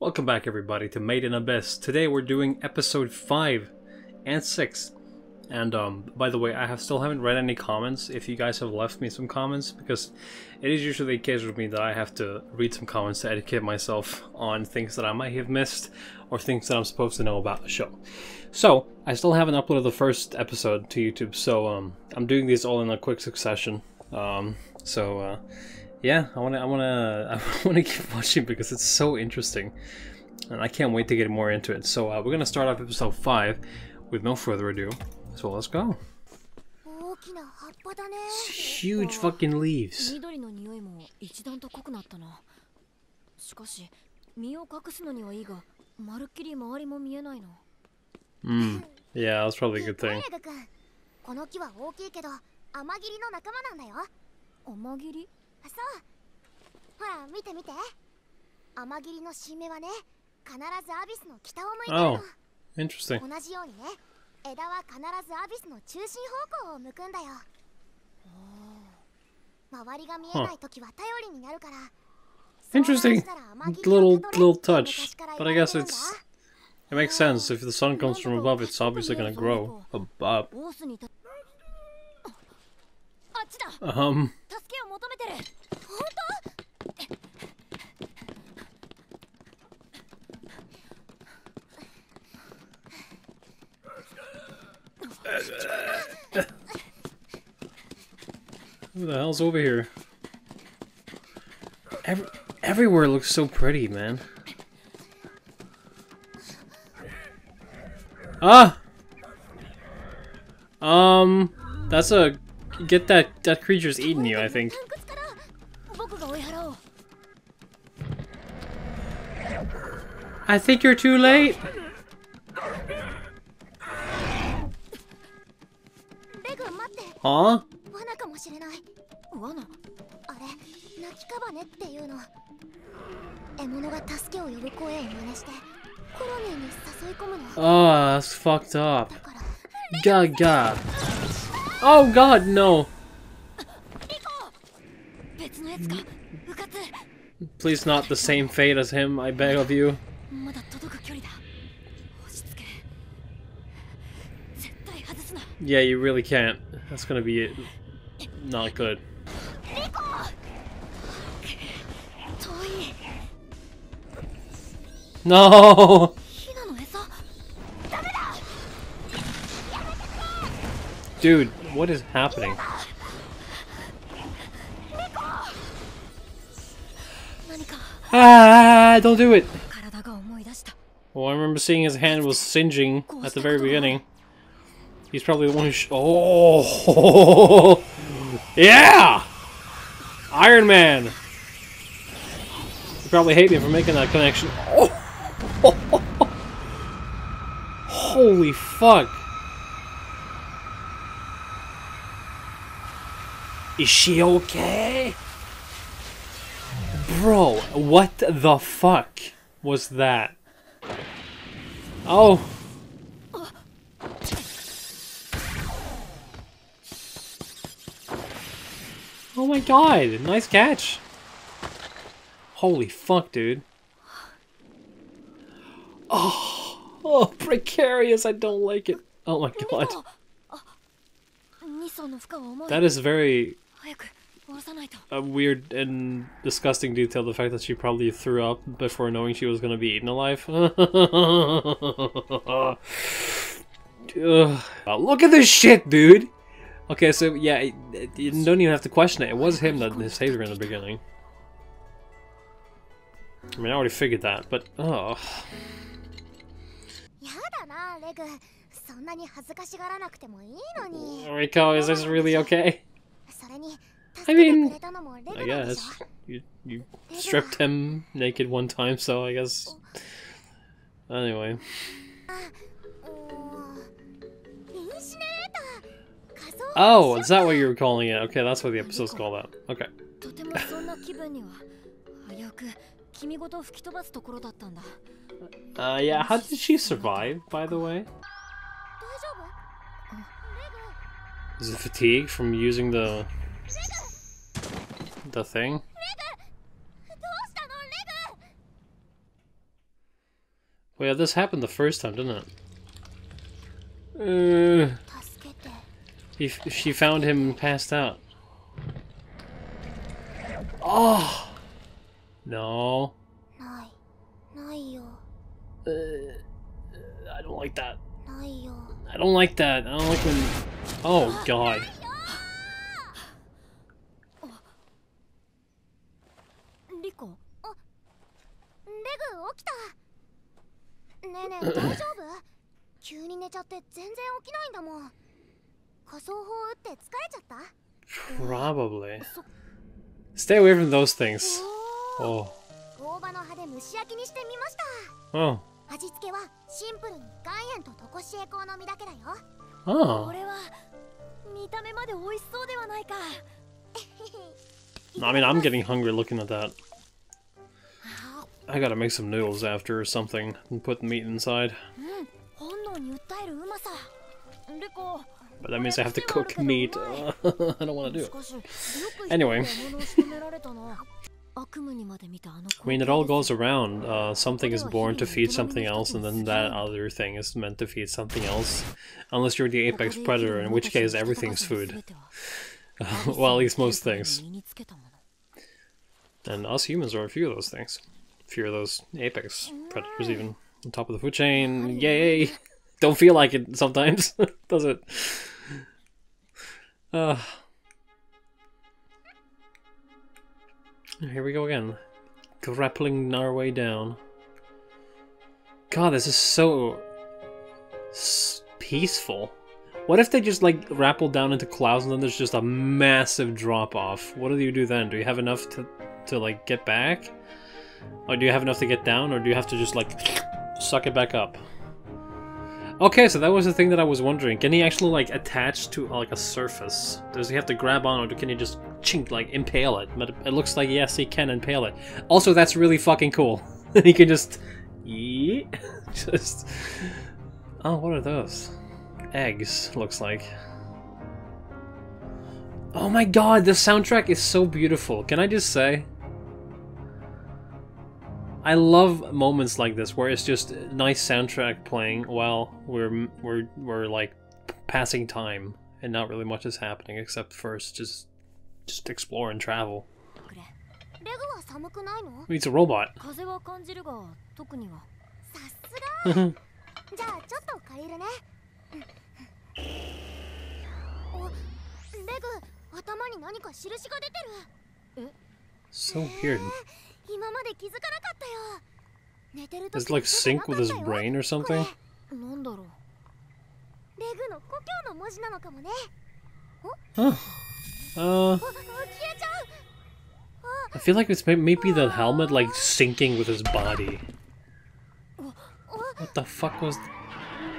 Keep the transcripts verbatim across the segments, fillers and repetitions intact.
Welcome back everybody to Made in Abyss. Today we're doing episode five and six. And um, by the way, I have still haven't read any comments. If you guys have left me some comments, because it is usually the case with me that I have to read some comments to educate myself on things that I might have missed or things that I'm supposed to know about the show. So, I still haven't uploaded the first episode to YouTube, so um, I'm doing these all in a quick succession. Um, so, uh, yeah, I wanna, I wanna, I wanna keep watching because it's so interesting, and I can't wait to get more into it. So uh, we're gonna start off episode five with no further ado. So let's go. It's huge fucking leaves. Mm. Yeah, that's probably a good thing. Oh, interesting. Huh. Interesting little little touch, but I guess it's it makes sense. If the sun comes from above, it's obviously gonna grow above. Um. Who the hell's over here? Every everywhere looks so pretty, man. Ah. Um. That's a get that that creature's eating you, I think. I think you're too late. Huh? Oh, that's fucked up. God, God. Oh, God, no. Please, not the same fate as him, I beg of you. Yeah, you really can't. That's gonna be it. Not good. No! Dude, what is happening? Ah, don't do it! Well, I remember seeing his hand was singeing at the very beginning. He's probably the one who sh- Oh! Yeah! Iron Man! You probably hate me for making that connection. Oh. Holy fuck! Is she okay? Bro, what the fuck was that? Oh! Oh my god, nice catch! Holy fuck, dude. Oh, oh, precarious, I don't like it. Oh my god. That is very a weird and disgusting detail, the fact that she probably threw up before knowing she was going to be eaten alive. uh, look at this shit, dude! Okay, so yeah, you don't even have to question it. It was him that saved her in the beginning. I mean, I already figured that, but oh. Riko, is this really okay? I mean, I guess you you stripped him naked one time, so I guess. Anyway. Oh, is that what you were calling it? Okay, that's what the episode's called out. Okay. uh, yeah, how did she survive, by the way? Is it fatigue from using the... the thing? Well, yeah, this happened the first time, didn't it? Uh, he, she found him passed out. Oh! No. Uh, I don't like that. I don't like that. I don't like when... Oh, God. Riko. Probably. Stay away from those things. Oh. Oh. Oh. I mean, I'm getting hungry looking at that. I gotta make some noodles after or something and put the meat inside. But that means I have to cook meat. I don't want to do it. Anyway. I mean, it all goes around. Uh, something is born to feed something else, and then that other thing is meant to feed something else. Unless you're the apex predator, in which case everything's food. Well, at least most things. And us humans are a few of those things. A few of those apex predators, even. On top of the food chain. Yay! Don't feel like it sometimes, does it? Uh... Here we go again. Grappling our way down. God, this is so... S peaceful. What if they just, like, grapple down into clouds and then there's just a massive drop-off? What do you do then? Do you have enough to, to, like, get back? Or do you have enough to get down? Or do you have to just, like, suck it back up? Okay, so that was the thing that I was wondering. Can he actually, like, attach to, like, a surface? Does he have to grab on, or can he just, chink, like, impale it? But it looks like, yes, he can impale it. Also, that's really fucking cool. He can just... Yeah, just... Oh, what are those? Eggs, looks like. Oh my god, the soundtrack is so beautiful. Can I just say? I love moments like this where it's just nice soundtrack playing while we're we're we're like passing time and not really much is happening except first just just explore and travel. It's a robot. So weird. Does it like sync with his brain or something? Huh. Uh, I feel like it's maybe the helmet like syncing with his body. What the fuck was...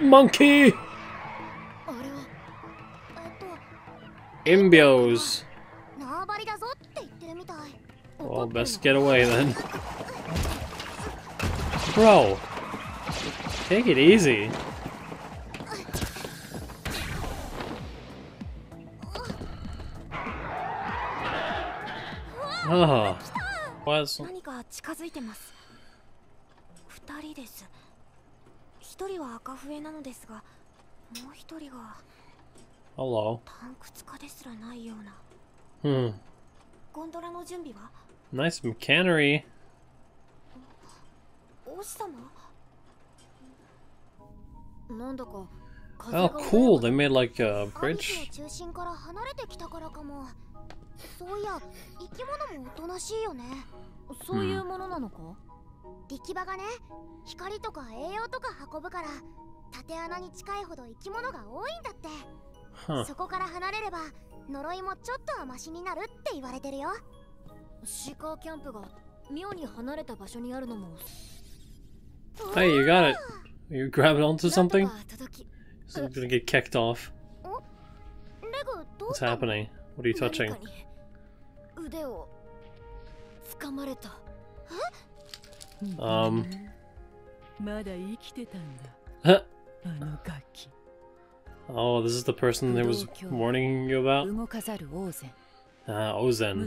Monkey! Imbios! Well, best get away then. Bro! Take it easy! Oh. Why is... Hello. Hmm. Nice mechanery. Oh, cool! They made like a bridge. Hmm. Huh. Hey, you got it. You grab it onto something? So it's gonna get kicked off. What's happening? What are you touching? Um. Huh. Oh, this is the person that was warning you about? Ah, Ozen.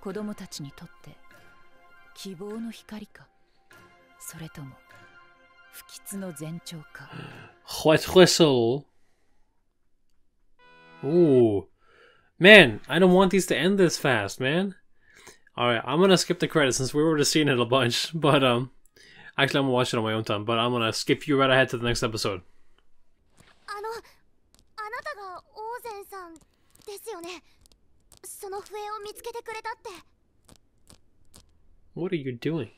子供たちにとって希望の光か、それとも不吉の前兆か。White whistle. Ooh, man, I don't want these to end this fast, man. All right, I'm gonna skip the credits since we were just seeing it a bunch, but um, actually I'm gonna watch it on my own time. But I'm gonna skip you right ahead to the next episode. あの、あなたがオーゼンさんですよね。その笛を見つけてくれたって。 What are you doing?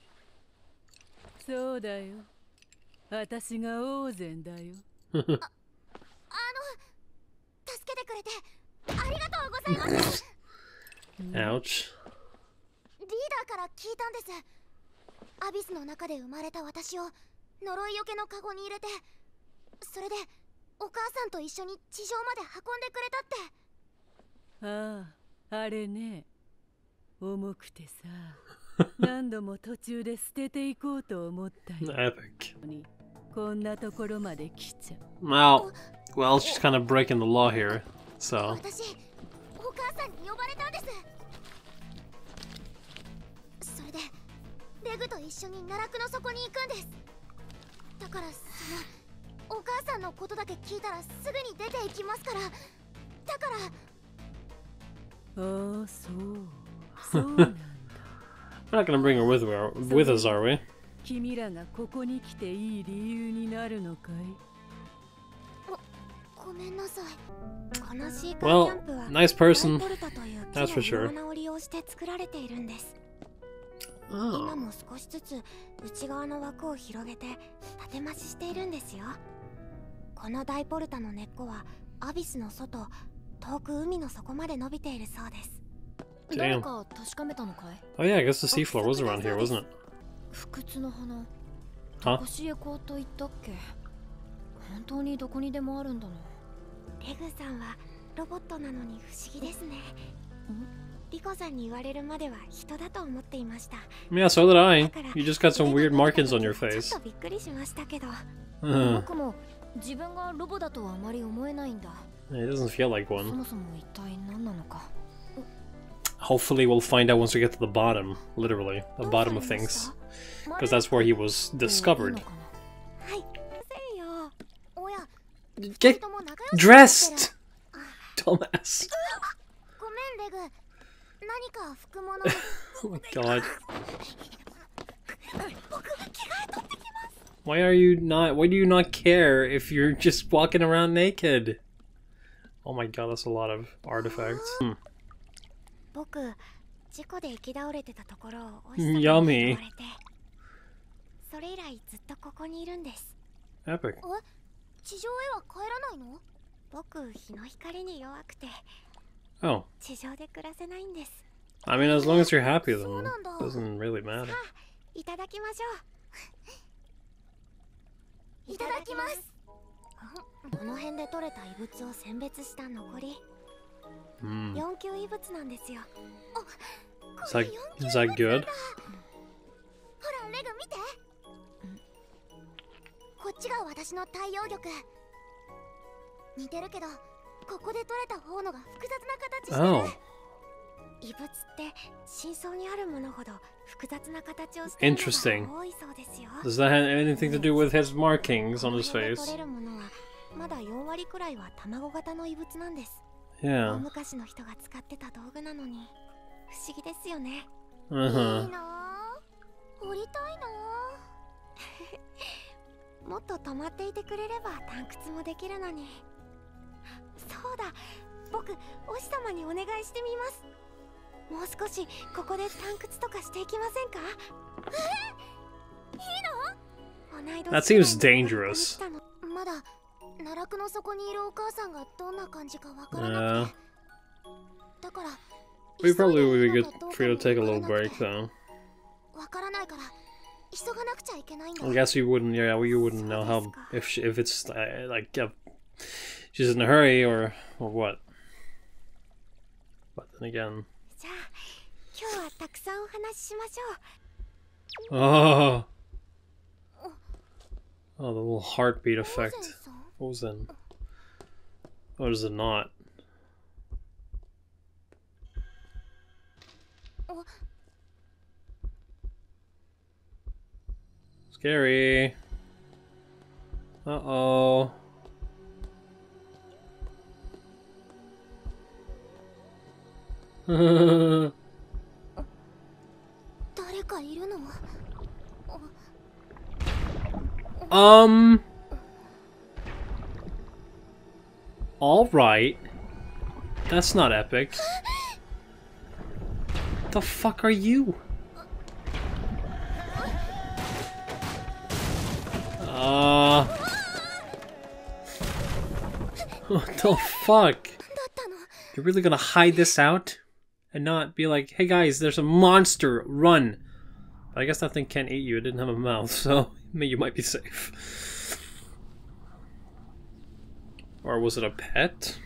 そうだよ。私がオーゼンだよ。あ、あの、助けてくれてありがとうございます。Ouch。リーダーから聞いたんです。アビスの中で生まれた私を呪いよけのカゴに入れて、それでお母さんと一緒に地上まで運んでくれたって。 ああ、あれね。重くてさ、何度も途中で捨てていこうと思ったよ。こんなところまで来ちゃう。Well, well, she's kind of breaking the law here, so. 私、お母さんに呼ばれたんです。それで、レグと一緒に奈落の底に行くんです。だからその、お母さんのことだけ聞いたらすぐに出て行きますから。だから Oh, so, so. We're not gonna bring her with her, with us, are we? Well, nice person, that's for sure. Oh. Damn. Oh yeah, I guess the seafloor was around here, wasn't it? Huh? Yeah, so did I. You just got some weird markings on your face. Uh. It doesn't feel like one. Hopefully we'll find out once we get to the bottom, literally, the bottom of things. Because that's where he was discovered. Get dressed! Dumbass. Oh my god. Why are you not, why do you not care if you're just walking around naked? Oh my god, that's a lot of artifacts. Hmm. Yummy. Epic. Oh. I mean, as long as you're happy, then it doesn't really matter. Hmm. Is that, is that good? Oh. Interesting. Does that have anything to do with his markings on his face? Yeah. Uh-huh. That seems dangerous. Uh, we probably would be good for you to take a little break, though. I guess you wouldn't, yeah, well, you wouldn't know how if she, if it's uh, like uh, she's in a hurry or or what. But then again. Oh. Oh, the little heartbeat effect. Ozen. Or is it not? Oh. Scary. Uh-oh. um... Alright. That's not epic. The fuck are you? Uh... What the fuck? You're really gonna hide this out? And not be like, hey guys, there's a monster, run! But I guess that thing can't eat you, it didn't have a mouth, so you might be safe. Or was it a pet?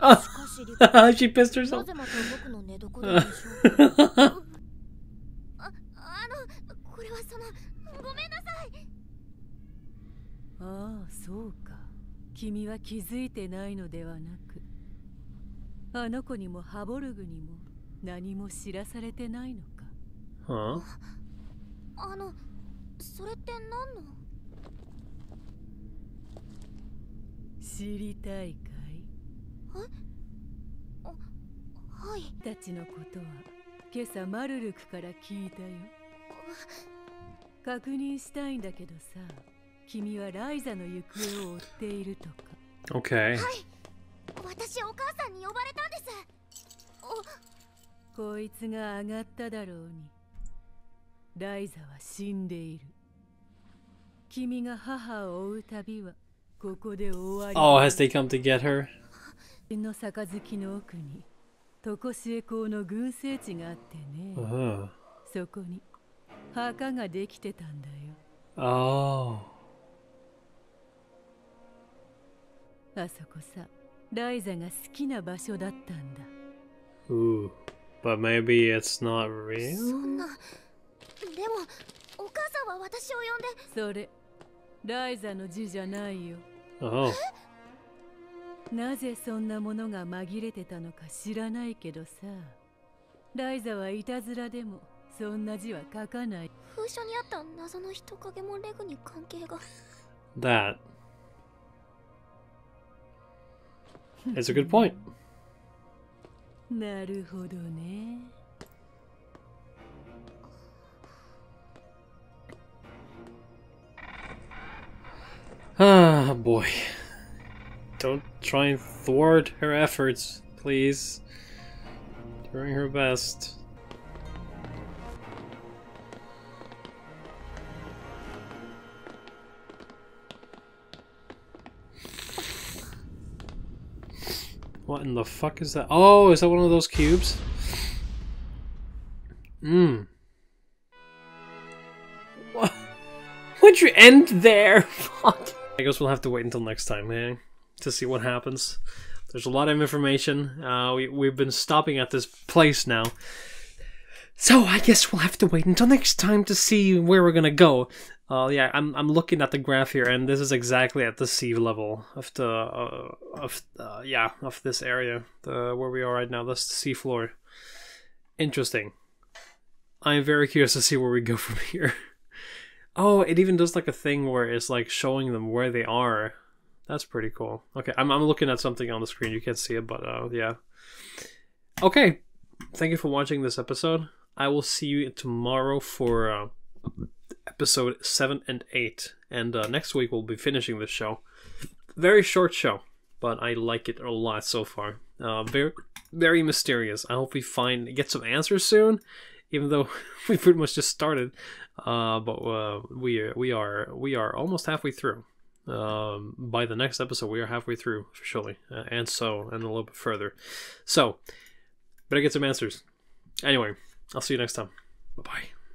Oh. She pissed herself. Huh? Okay. Oh, has they come to get her? Uh-huh. Oh. Ooh, but maybe it's not real? Oh. That is a good point. Ah, boy. Don't try and thwart her efforts, please. Doing her best. What in the fuck is that? Oh, is that one of those cubes? Mmm. What? Would you end there? Fuck. I guess we'll have to wait until next time, man, to see what happens. There's a lot of information. Uh, we, we've been stopping at this place now. So I guess we'll have to wait until next time to see where we're gonna go. Uh, yeah, I'm I'm looking at the graph here, and this is exactly at the sea level of the uh, of uh, yeah of this area, the where we are right now. That's the sea floor. Interesting. I'm very curious to see where we go from here. Oh, it even does like a thing where it's like showing them where they are. That's pretty cool. Okay, I'm I'm looking at something on the screen. You can't see it, but uh, yeah. Okay, thank you for watching this episode. I will see you tomorrow for. Uh, Episode seven and eight, and uh, next week we'll be finishing this show. Very short show, but I like it a lot so far. Uh, very, very mysterious. I hope we find get some answers soon, even though we pretty much just started. Uh, but uh, we we are we are almost halfway through. Um, by the next episode, we are halfway through surely, uh, and so and a little bit further. So, better get some answers. Anyway, I'll see you next time. Bye bye.